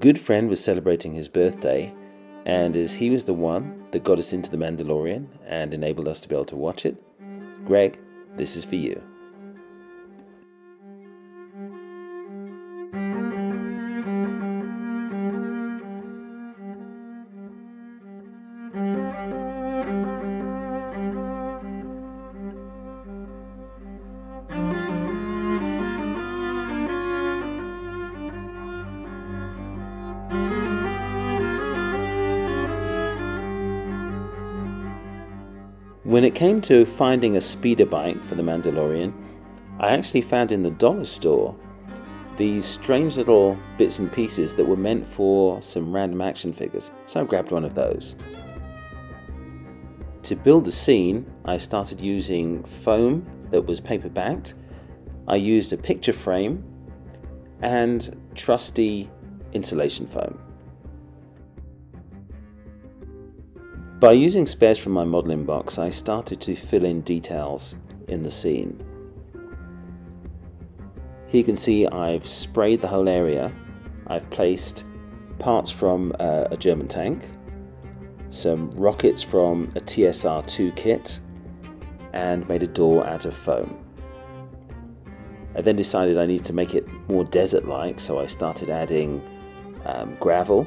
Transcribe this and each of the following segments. good friend was celebrating his birthday, and as he was the one that got us into The Mandalorian and enabled us to be able to watch it, Greg, this is for you. When it came to finding a speeder bike for The Mandalorian, I actually found in the dollar store these strange little bits and pieces that were meant for some random action figures, so I grabbed one of those. To build the scene, I started using foam that was paper-backed. I used a picture frame and trusty insulation foam. By using spares from my modelling box, I started to fill in details in the scene. Here you can see I've sprayed the whole area. I've placed parts from a German tank, some rockets from a TSR2 kit, and made a door out of foam. I then decided I needed to make it more desert-like, so I started adding gravel.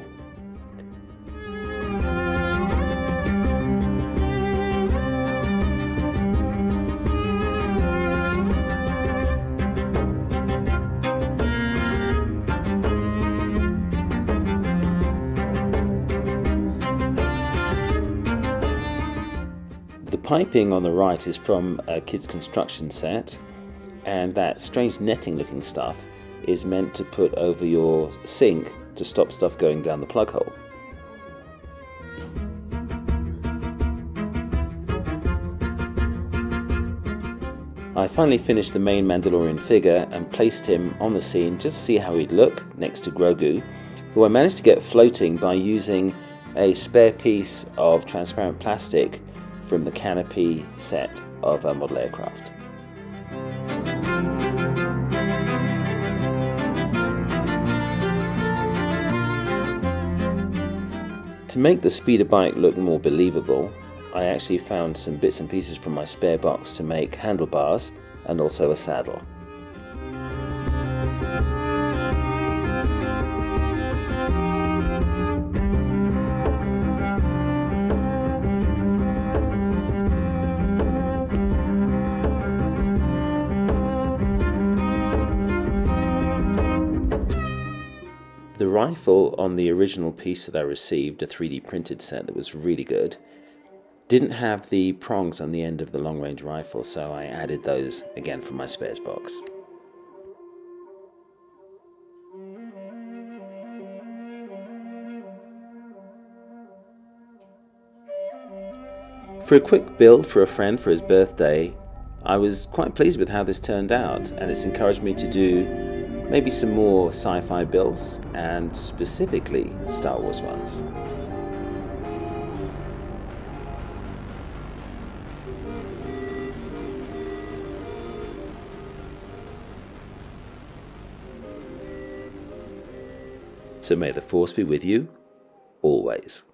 The piping on the right is from a kid's construction set, and that strange netting looking stuff is meant to put over your sink to stop stuff going down the plug hole. I finally finished the main Mandalorian figure and placed him on the scene just to see how he'd look next to Grogu, who I managed to get floating by using a spare piece of transparent plastic from the canopy set of a model aircraft. To make the speeder bike look more believable, I actually found some bits and pieces from my spare box to make handlebars and also a saddle. The rifle on the original piece that I received, a 3D printed set that was really good, didn't have the prongs on the end of the long-range rifle, so I added those again from my spares box. For a quick build for a friend for his birthday, I was quite pleased with how this turned out, and it's encouraged me to do maybe some more sci-fi builds, and specifically Star Wars ones. So may the Force be with you, always.